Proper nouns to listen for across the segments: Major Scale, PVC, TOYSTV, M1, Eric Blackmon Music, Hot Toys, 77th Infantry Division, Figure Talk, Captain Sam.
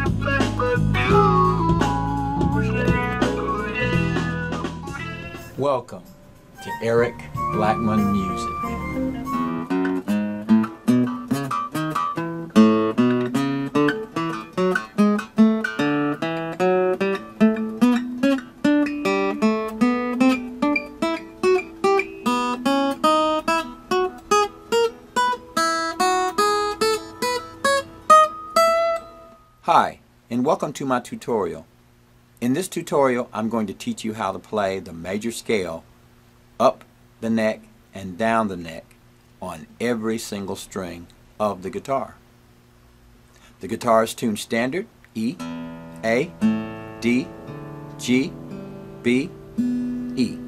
Eric Blackmon Music. Welcome to Eric Blackmon Music. Hi, and welcome to my tutorial. In this tutorial, I'm going to teach you how to play the major scale up the neck and down the neck on every single string of the guitar. The guitar is tuned standard E, A, D, G, B, E.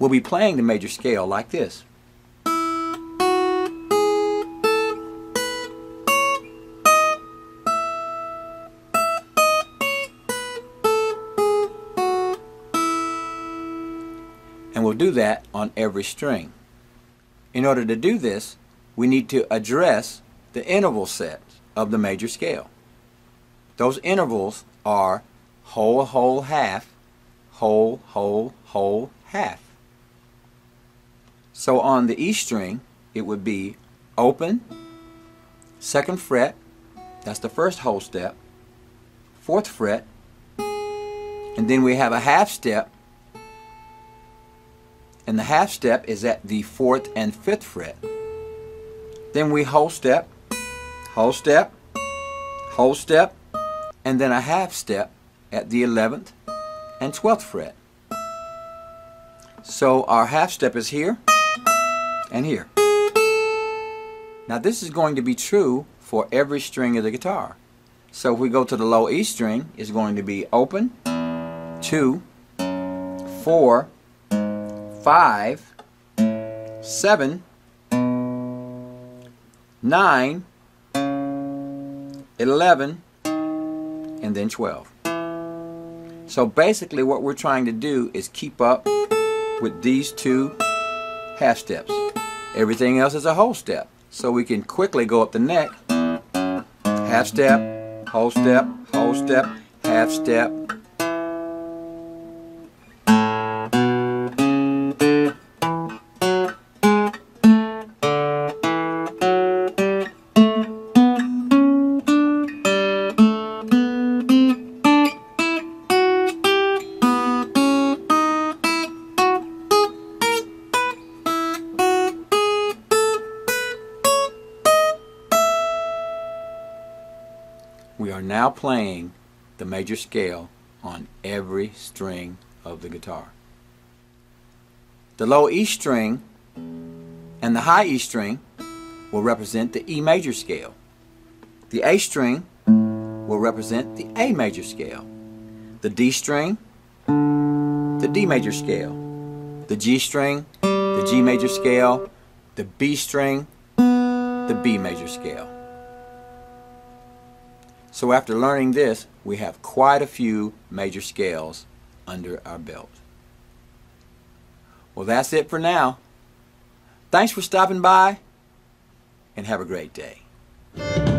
We'll be playing the major scale like this. And we'll do that on every string. In order to do this, we need to address the interval sets of the major scale. Those intervals are whole, half, whole, half. So on the E string, it would be open, 2nd fret, that's the first whole step, 4th fret, and then we have a half step. And the half step is at the 4th and 5th fret. Then we whole step, and then a half step at the 11th and 12th fret. So our half step is here and here. Now this is going to be true for every string of the guitar. So if we go to the low E string, it's going to be open, 2, 4, 5, 7, 9, 11, and then 12. So basically what we're trying to do is keep up with these two half steps. Everything else is a whole step. So we can quickly go up the neck, half step, whole step, whole step, half step. We are now playing the major scale on every string of the guitar. The low E string and the high E string will represent the E major scale. The A string will represent the A major scale. The D string, the D major scale. The G string, the G major scale. The B string, the B major scale. So after learning this, we have quite a few major scales under our belt. Well, that's it for now. Thanks for stopping by, and have a great day.